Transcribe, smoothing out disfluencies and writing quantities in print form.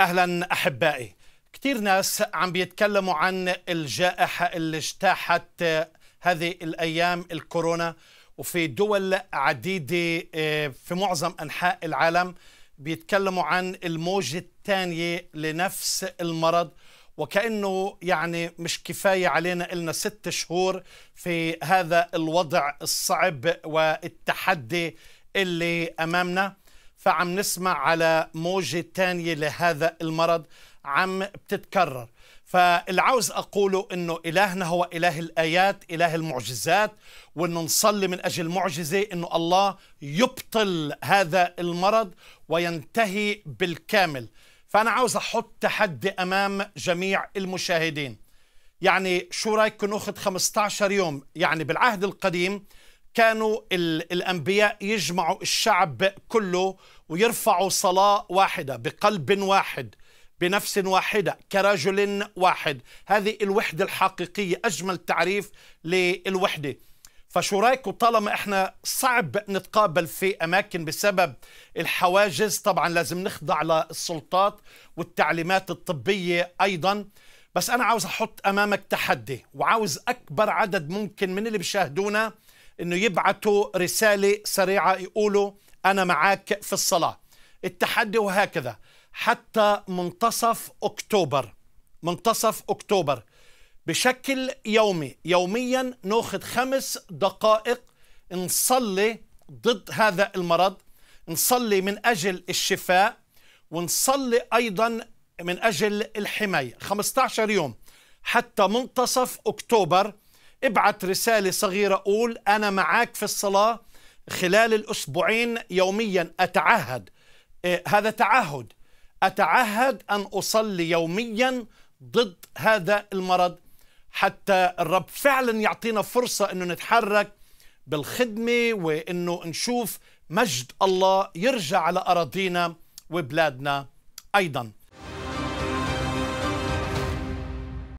أهلا أحبائي. كتير ناس عم بيتكلموا عن الجائحة اللي اجتاحت هذه الأيام الكورونا، وفي دول عديدة في معظم أنحاء العالم بيتكلموا عن الموجة الثانية لنفس المرض، وكأنه يعني مش كفاية علينا، إلنا 6 شهور في هذا الوضع الصعب والتحدي اللي أمامنا، فعم نسمع على موجة تانية لهذا المرض عم بتتكرر. فالعاوز أقوله إنه إلهنا هو إله الآيات، إله المعجزات، وإنه نصلي من أجل معجزة إنه الله يبطل هذا المرض وينتهي بالكامل. فأنا عاوز أحط تحدي أمام جميع المشاهدين. يعني شو رأيكم نأخذ 15 يوم؟ يعني بالعهد القديم كانوا الأنبياء يجمعوا الشعب كله ويرفعوا صلاة واحدة بقلب واحد بنفس واحدة كرجل واحد. هذه الوحدة الحقيقية، أجمل تعريف للوحدة. فشو رايكم طالما احنا صعب نتقابل في اماكن بسبب الحواجز، طبعا لازم نخضع للسلطات والتعليمات الطبية ايضا، بس انا عاوز احط امامك تحدي، وعاوز اكبر عدد ممكن من اللي بيشاهدونا انه يبعثوا رسالة سريعة يقولوا انا معاك في الصلاة. التحدي وهكذا حتى منتصف اكتوبر بشكل يومي، يوميا ناخذ 5 دقائق نصلي ضد هذا المرض، نصلي من أجل الشفاء، ونصلي أيضا من أجل الحماية. 15 يوم حتى منتصف أكتوبر ابعت رسالة صغيرة قول أنا معاك في الصلاة. خلال الأسبوعين يوميا أتعهد، هذا تعهد، أتعهد أن أصلي يوميا ضد هذا المرض، حتى الرب فعلا يعطينا فرصة أنه نتحرك بالخدمة، وأنه نشوف مجد الله يرجع على أراضينا وبلادنا أيضا.